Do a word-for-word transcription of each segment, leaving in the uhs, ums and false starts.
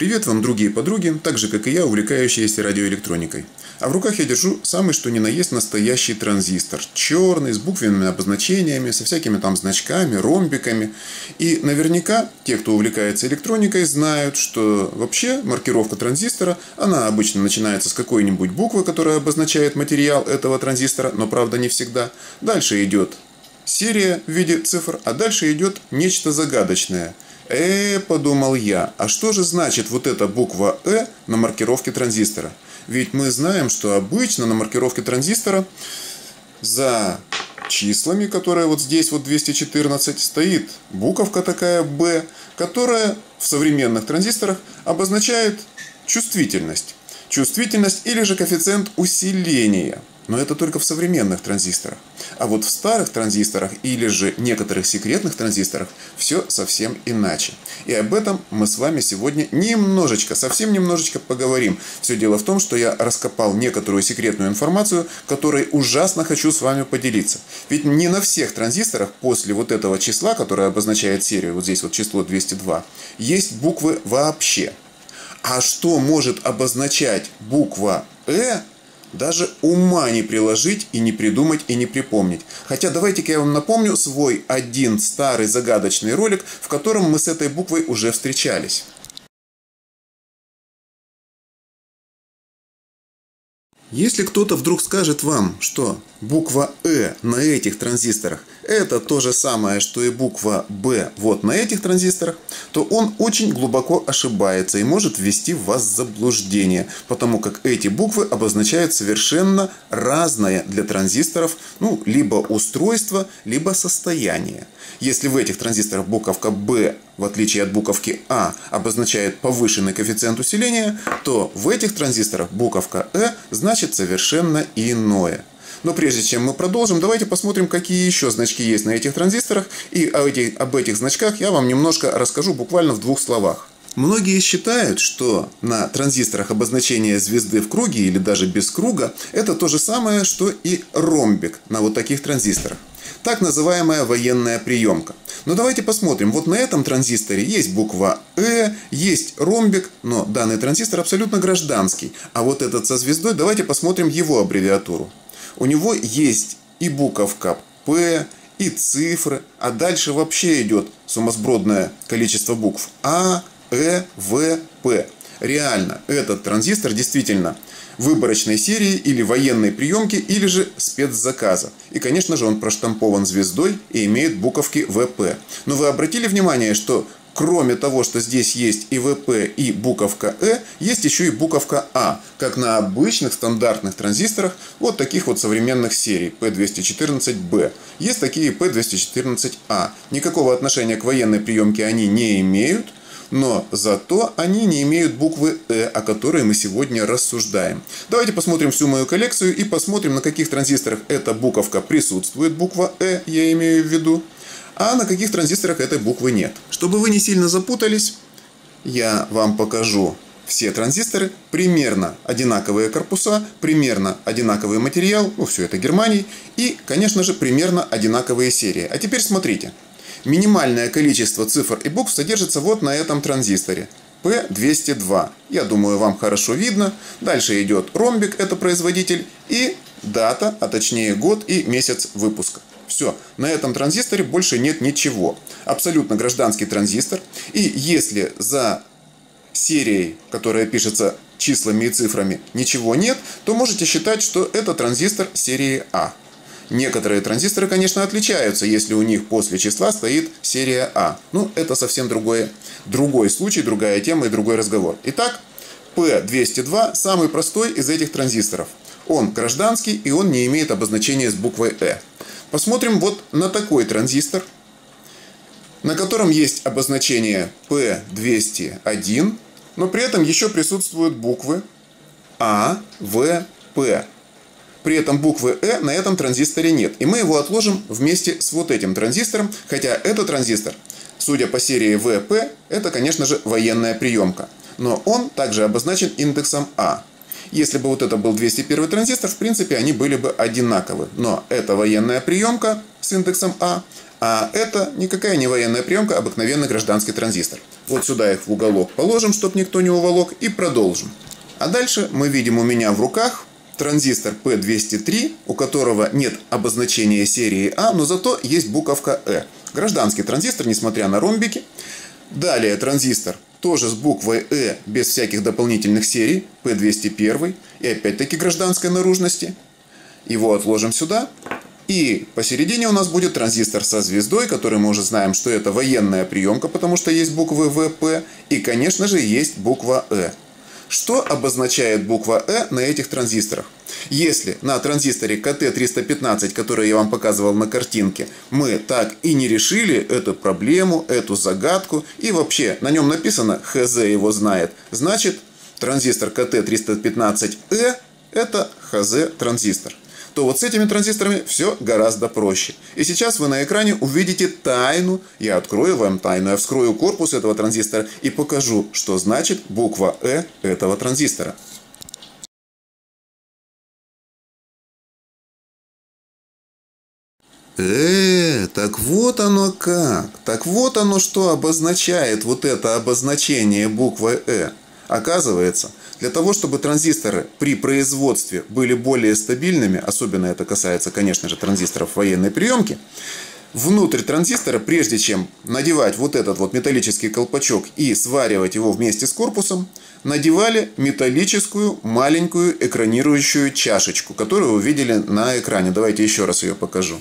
Привет вам, другие подруги, так же как и я, увлекающиеся радиоэлектроникой. А в руках я держу самый что ни на есть настоящий транзистор. Черный, с буквенными обозначениями, со всякими там значками, ромбиками. И наверняка те, кто увлекается электроникой, знают, что вообще маркировка транзистора, она обычно начинается с какой-нибудь буквы, которая обозначает материал этого транзистора, но правда не всегда. Дальше идет серия в виде цифр, а дальше идет нечто загадочное. «Э», подумал я, а что же значит вот эта буква «Э» на маркировке транзистора? Ведь мы знаем, что обычно на маркировке транзистора за числами, которые вот здесь вот двести четырнадцать, стоит буковка такая «Б», которая в современных транзисторах обозначает чувствительность. Чувствительность или же коэффициент усиления. Но это только в современных транзисторах. А вот в старых транзисторах или же некоторых секретных транзисторах все совсем иначе. И об этом мы с вами сегодня немножечко, совсем немножечко поговорим. Все дело в том, что я раскопал некоторую секретную информацию, которой ужасно хочу с вами поделиться. Ведь не на всех транзисторах после вот этого числа, которое обозначает серию, вот здесь вот число двести два, есть буквы вообще. А что может обозначать буква «Э», даже ума не приложить и не придумать и не припомнить. Хотя давайте-ка я вам напомню свой один старый загадочный ролик, в котором мы с этой буквой уже встречались. Если кто-то вдруг скажет вам, что буква «Э» на этих транзисторах это то же самое, что и буква «Б» вот на этих транзисторах, то он очень глубоко ошибается и может ввести вас в заблуждение, потому как эти буквы обозначают совершенно разное для транзисторов, ну, либо устройство, либо состояние. Если в этих транзисторах буковка «Б», в отличие от буковки «А», обозначает повышенный коэффициент усиления, то в этих транзисторах буковка «Э» значит совершенно иное. Но прежде чем мы продолжим, давайте посмотрим, какие еще значки есть на этих транзисторах. И об этих значках я вам немножко расскажу буквально в двух словах. Многие считают, что на транзисторах обозначение звезды в круге или даже без круга это то же самое, что и ромбик на вот таких транзисторах. Так называемая военная приемка. Но давайте посмотрим. Вот на этом транзисторе есть буква «Э», есть ромбик, но данный транзистор абсолютно гражданский. А вот этот со звездой, давайте посмотрим его аббревиатуру. У него есть и буковка «П», и цифры, а дальше вообще идет сумасбродное количество букв «А», «Э», «В», «П». Реально, этот транзистор действительно выборочной серии или военной приемки, или же спецзаказа. И, конечно же, он проштампован звездой и имеет буковки «ВП». Но вы обратили внимание, что кроме того, что здесь есть и «ВП», и буковка «Э», есть еще и буковка «А», как на обычных стандартных транзисторах вот таких вот современных серий П двести четырнадцать Б. Есть такие и П двести четырнадцать А. Никакого отношения к военной приемке они не имеют. Но зато они не имеют буквы «Э», о которой мы сегодня рассуждаем. Давайте посмотрим всю мою коллекцию и посмотрим, на каких транзисторах эта буковка присутствует, буква «Э», я имею в виду, а на каких транзисторах этой буквы нет. Чтобы вы не сильно запутались, я вам покажу все транзисторы, примерно одинаковые корпуса, примерно одинаковый материал, ну, все это Германий, и, конечно же, примерно одинаковые серии. А теперь смотрите. Минимальное количество цифр и букв содержится вот на этом транзисторе П двести два. Я думаю, вам хорошо видно. Дальше идет ромбик, это производитель, и дата, а точнее год и месяц выпуска. Все, на этом транзисторе больше нет ничего. Абсолютно гражданский транзистор. И если за серией, которая пишется числами и цифрами, ничего нет, то можете считать, что это транзистор серии А. Некоторые транзисторы, конечно, отличаются, если у них после числа стоит серия А. Ну, это совсем другой, другой случай, другая тема и другой разговор. Итак, П двести два самый простой из этих транзисторов. Он гражданский и он не имеет обозначения с буквой «Э». Посмотрим вот на такой транзистор, на котором есть обозначение П двести один, но при этом еще присутствуют буквы А, В, П. При этом буквы «Э» на этом транзисторе нет. И мы его отложим вместе с вот этим транзистором. Хотя этот транзистор, судя по серии «ВП», это, конечно же, военная приемка. Но он также обозначен индексом «А». Если бы вот это был двести первый транзистор, в принципе, они были бы одинаковы. Но это военная приемка с индексом «А», А это никакая не военная приемка, обыкновенный гражданский транзистор. Вот сюда их в уголок положим, чтобы никто не уволок, и продолжим. А дальше мы видим у меня в руках транзистор пэ двести три, у которого нет обозначения серии А, но зато есть буковка Э. Гражданский транзистор, несмотря на ромбики. Далее транзистор тоже с буквой Э, без всяких дополнительных серий, пэ двести один, и опять-таки гражданской наружности. Его отложим сюда. И посередине у нас будет транзистор со звездой, который мы уже знаем, что это военная приемка, потому что есть буквы вэ пэ, и, конечно же, есть буква Э. Что обозначает буква Э на этих транзисторах? Если на транзисторе ка тэ триста пятнадцать, который я вам показывал на картинке, мы так и не решили эту проблему, эту загадку, и вообще на нем написано «ХЗ его знает», значит, транзистор ка тэ триста пятнадцать э – это ХЗ-транзистор. То вот с этими транзисторами все гораздо проще. И сейчас вы на экране увидите тайну. Я открою вам тайну, я вскрою корпус этого транзистора и покажу, что значит буква Э этого транзистора. Э, так вот оно как. Так вот оно, что обозначает вот это обозначение буквы Э. Оказывается, для того, чтобы транзисторы при производстве были более стабильными, особенно это касается, конечно же, транзисторов военной приемки, внутрь транзистора, прежде чем надевать вот этот вот металлический колпачок и сваривать его вместе с корпусом, надевали металлическую маленькую экранирующую чашечку, которую вы видели на экране. Давайте еще раз ее покажу.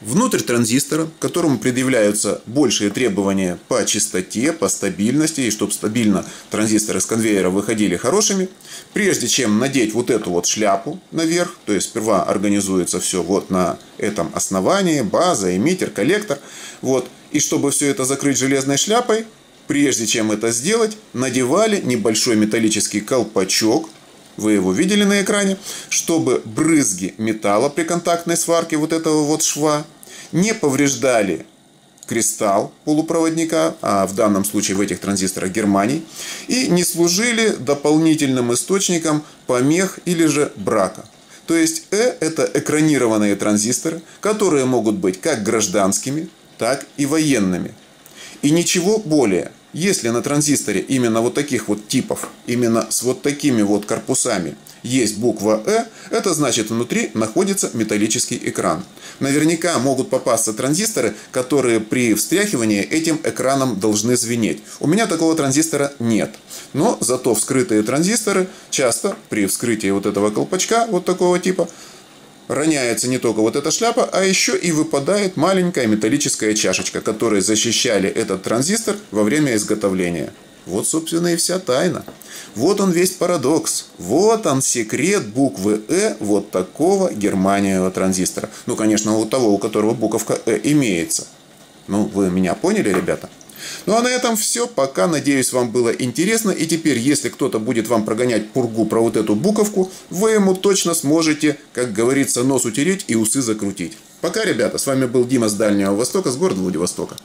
Внутрь транзистора, к которому предъявляются большие требования по чистоте, по стабильности, и чтобы стабильно транзисторы с конвейера выходили хорошими, прежде чем надеть вот эту вот шляпу наверх, то есть сперва организуется все вот на этом основании, база, эмиттер, коллектор, вот, и чтобы все это закрыть железной шляпой, прежде чем это сделать, надевали небольшой металлический колпачок. Вы его видели на экране, чтобы брызги металла при контактной сварке вот этого вот шва не повреждали кристалл полупроводника, а в данном случае в этих транзисторах Германии, и не служили дополнительным источником помех или же брака. То есть Э – это экранированные транзисторы, которые могут быть как гражданскими, так и военными. И ничего более. Если на транзисторе именно вот таких вот типов, именно с вот такими вот корпусами есть буква Э, это значит, внутри находится металлический экран. Наверняка могут попасться транзисторы, которые при встряхивании этим экраном должны звенеть. У меня такого транзистора нет. Но зато вскрытые транзисторы часто при вскрытии вот этого колпачка вот такого типа роняется не только вот эта шляпа, а еще и выпадает маленькая металлическая чашечка, которой защищали этот транзистор во время изготовления. Вот, собственно, и вся тайна. Вот он весь парадокс. Вот он секрет буквы Э вот такого германиевого транзистора. Ну, конечно, у того, у которого буковка Э имеется. Ну, вы меня поняли, ребята? Ну а на этом все. Пока, надеюсь, вам было интересно. И теперь, если кто-то будет вам прогонять пургу про вот эту буковку, вы ему точно сможете, как говорится, нос утереть и усы закрутить. Пока, ребята. С вами был Дима с Дальнего Востока, с города Владивостока.